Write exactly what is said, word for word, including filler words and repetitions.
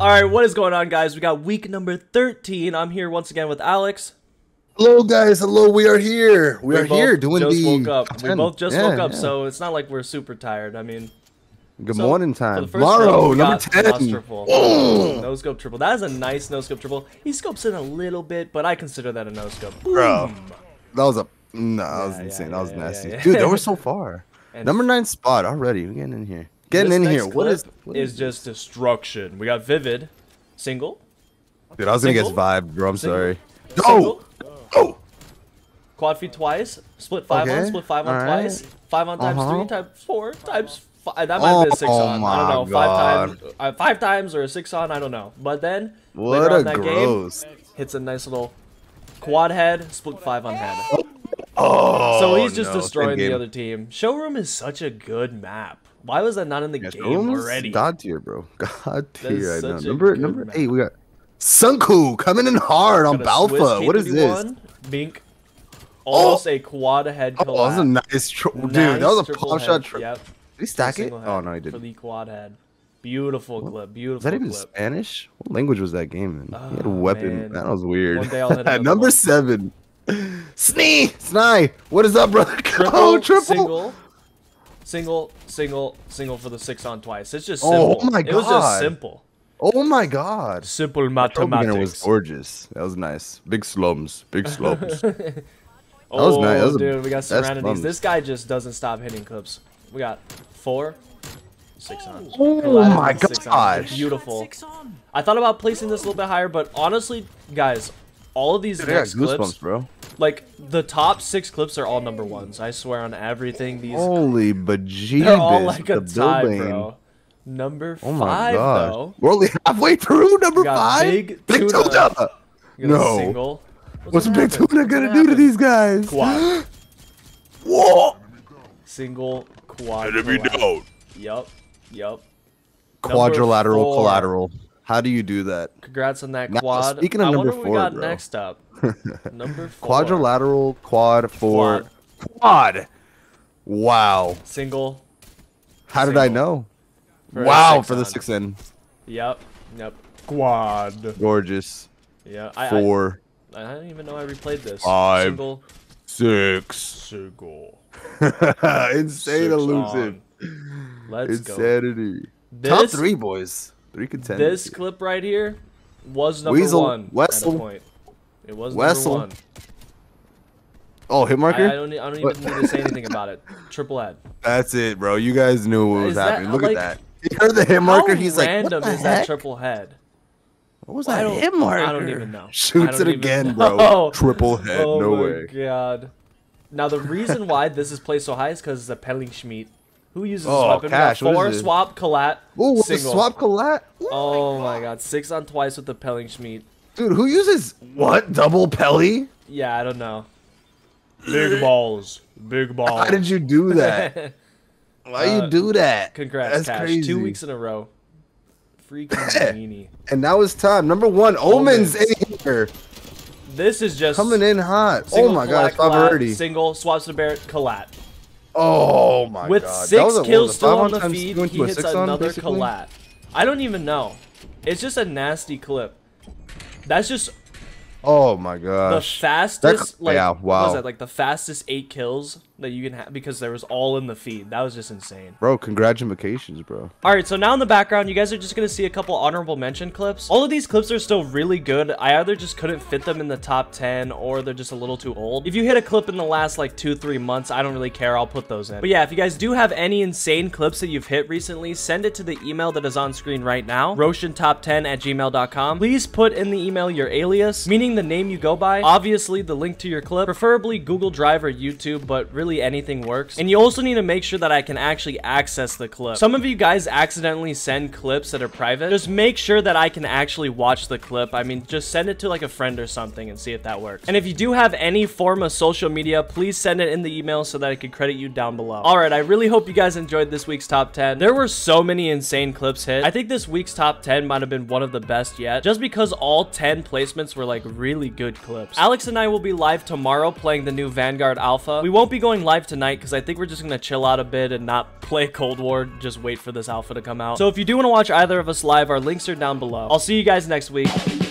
Alright, what is going on, guys? We got week number thirteen. I'm here once again with Alex. Hello, guys. Hello. We are here. We, we are here doing just the... Woke up. We both just yeah, woke up, yeah. So it's not like we're super tired. I mean... Good so, morning time. Laro, number ten. Oh. No scope triple. That is a nice no scope triple. He scopes in a little bit, but I consider that a no scope. Bro. That was a... No, that yeah, was insane. Yeah, that was yeah, nasty. Yeah, yeah. Dude, they were so far. And number nine spot already. We're getting in here. Getting this in here. What is, what is is just destruction? We got Vivid, single. Dude, I was single? gonna get vibed, bro. I'm single. sorry. Go, go. Quad feed twice. Split five okay. on, split five All on right. twice. Five on times uh -huh. three times four times five. That might oh, be a six on. I don't know. God. Five times, uh, five times or a six on. I don't know. But then what later on that gross. game, hits a nice little quad head, split five on head. Oh. So he's just no. destroying the other team. Showroom is such a good map. Why was that not in the yeah, game already? God tier, bro. God tier right now. Number number map. eight, we got SunKoo coming in hard on Balfa. What is this? Mink. Almost oh. a quad head collapse. Oh, that was a nice, nice dude. That was a pop shot trip. Yep. Did he stack it? Oh no, he didn't. For the quad head. Beautiful what? clip. Beautiful. Is that even clip. Spanish? What language was that game in? Oh, he had a weapon. Man. That was weird. Number one. seven. Snii. Snii. What is up, brother? Triple, oh, triple. Single. Single, single, single for the six on twice. It's just simple. Oh my god. It was just simple. Oh my god. Simple mathematics. That was gorgeous. That was nice. Big slums. Big slums. oh, that was nice. That was dude, we got Soranitys. This guy just doesn't stop hitting clips. We got four, six on. Oh Collab my god. Beautiful. I thought about placing this a little bit higher, but honestly, guys, all of these dude, next I got goosebumps, clips, bro. Like, the top six clips are all number ones. I swear on everything. These Holy bejeebus. They're all like a tie, bro. Number oh five, gosh. though. We're only halfway through number five? Big Tuna. No. Single. What's, What's Big Tuna going to do to these guys? Quad. Whoa. Single, quad. Enemy down. Yup. Yup. Quadrilateral, collateral. How do you do that? Congrats on that now, quad. Speaking of I number four, we got bro. Next up. Number four. Quadrilateral, quad, four, quad. quad. Wow. Single. How single. did I know? For wow, for the six in. Yep. Yep. Quad. Gorgeous. Yeah. I, four. I, I didn't even know I replayed this. Five. Single. Six. Single. Insane elusive. Let's Insanity. go. Insanity. Top three, boys. Three contenders. This clip right here was number Weasel, one. Wessel. At a point. It was number Wessel. one. Oh, hit marker? I, I don't, I don't even need to say anything about it. Triple head. That's it, bro. You guys knew what was that, happening. Look like, at that. You heard the hit marker? He's like, random is heck? that triple head? What was that hit marker? I don't even know. Shoots it again, know. bro. Triple head. Oh no way. Oh, my God. Now, the reason why this is placed so high is because it's a Pellingschmied. Who uses oh, this weapon? Cash, we four swap collat. Ooh, single. swap collat. Ooh, oh my god. god, six on twice with the Pellingschmied. Dude, who uses what double Pelly? Yeah, I don't know. Big balls, big balls. How did you do that? Why uh, you do that? Congrats, That's Cash. Crazy. Two weeks in a row. Freaking meanie. And now it's time. Number one, Omens in here. This is just coming in hot. Single, oh my god, five thirty. Single swaps to Barrett collat. Oh my With god. With six a, kills still on the feed, he hits another collat. I don't even know. It's just a nasty clip. That's just Oh my god. The fastest that, like yeah, wow. what was that? Like the fastest eight kills that you can have because there was all in the feed. That was just insane. Bro, congratulations, bro. Alright, so now in the background, you guys are just gonna see a couple honorable mention clips. All of these clips are still really good. I either just couldn't fit them in the top ten or they're just a little too old. If you hit a clip in the last like two, three months, I don't really care. I'll put those in. But yeah, if you guys do have any insane clips that you've hit recently, send it to the email that is on screen right now. Roceantop ten at gmail dot com. Please put in the email your alias, meaning the name you go by. Obviously, the link to your clip. Preferably Google Drive or YouTube, but really anything works. And you also need to make sure that I can actually access the clip. Some of you guys accidentally send clips that are private. Just make sure that I can actually watch the clip. I mean, just send it to like a friend or something and see if that works. And if you do have any form of social media, please send it in the email so that I can credit you down below. All right, I really hope you guys enjoyed this week's top ten. There were so many insane clips hit. I think this week's top ten might have been one of the best yet, just because all ten placements were like really good clips. Alex and I will be live tomorrow playing the new Vanguard Alpha. We won't be going live tonight because I think we're just going to chill out a bit and not play Cold War. Just wait for this alpha to come out. So if you do want to watch either of us live, our links are down below. I'll see you guys next week.